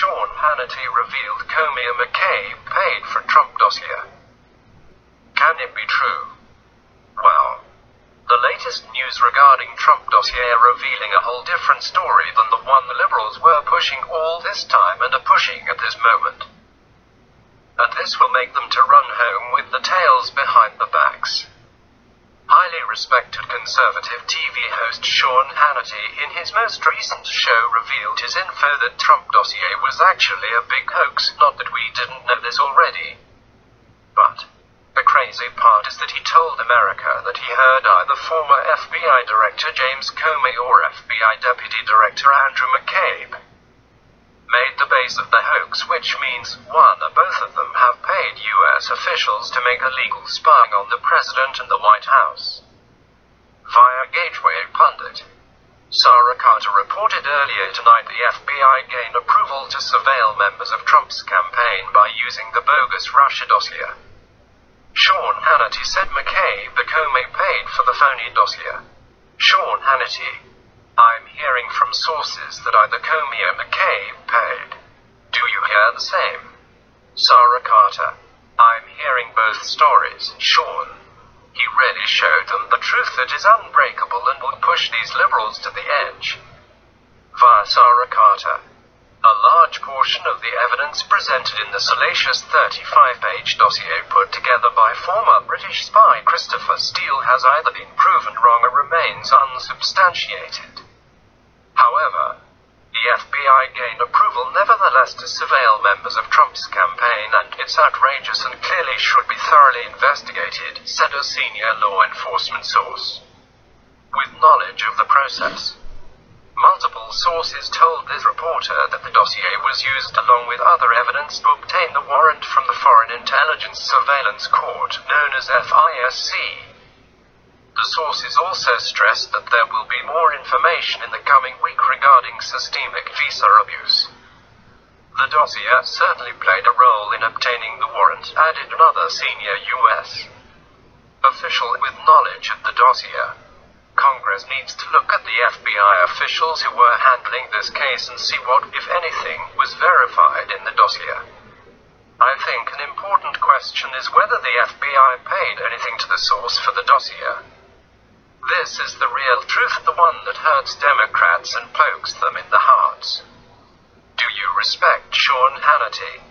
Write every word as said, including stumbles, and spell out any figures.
Sean Hannity revealed Comey and McCabe paid for Trump dossier. Can it be true? Well, the latest news regarding Trump dossier revealing a whole different story than the one the liberals were pushing all this time and are pushing at this moment. And this will make them to run home with the tails behind the backs. Highly respected conservative T V host Sean Hannity in his most recent show revealed his info that Trump dossier was actually a big hoax, not that we didn't know this already. But the crazy part is that he told America that he heard either former F B I Director James Comey or F B I Deputy Director Andrew McCabe made the base of the hoax, which means, one, or both of them have paid U S officials to make illegal spying on the President and the White House. Via Gateway Pundit, Sarah Carter reported earlier tonight the F B I gained approval to surveil members of Trump's campaign by using the bogus Russia dossier. Sean Hannity said McCabe and Comey paid for the phony dossier. Sean Hannity: I'm hearing from sources that either Comey or McCabe paid. Do you hear the same? Sarah Carter: I'm hearing both stories. Sean, he really showed them the truth that is unbreakable and will push these liberals to the edge. Via Sarah Carter: a large portion of the evidence presented in the salacious thirty-five page dossier put together by former British spy Christopher Steele has either been proven wrong or remains unsubstantiated. However, the F B I gained approval nevertheless to surveil members of Trump's campaign, and it's outrageous and clearly should be thoroughly investigated, said a senior law enforcement source. With knowledge of the process, multiple sources told this reporter that the dossier was used along with other evidence to obtain the warrant from the Foreign Intelligence Surveillance Court, known as F I S C. The sources also stressed that there will be more information in the coming week regarding systemic visa abuse. The dossier certainly played a role in obtaining the warrant, added another senior U S official with knowledge of the dossier. Congress needs to look at the F B I officials who were handling this case and see what, if anything, was verified in the dossier. I think an important question is whether the F B I paid anything to the source for the dossier. This is the real truth, the one that hurts Democrats and pokes them in the hearts. Do you respect Sean Hannity?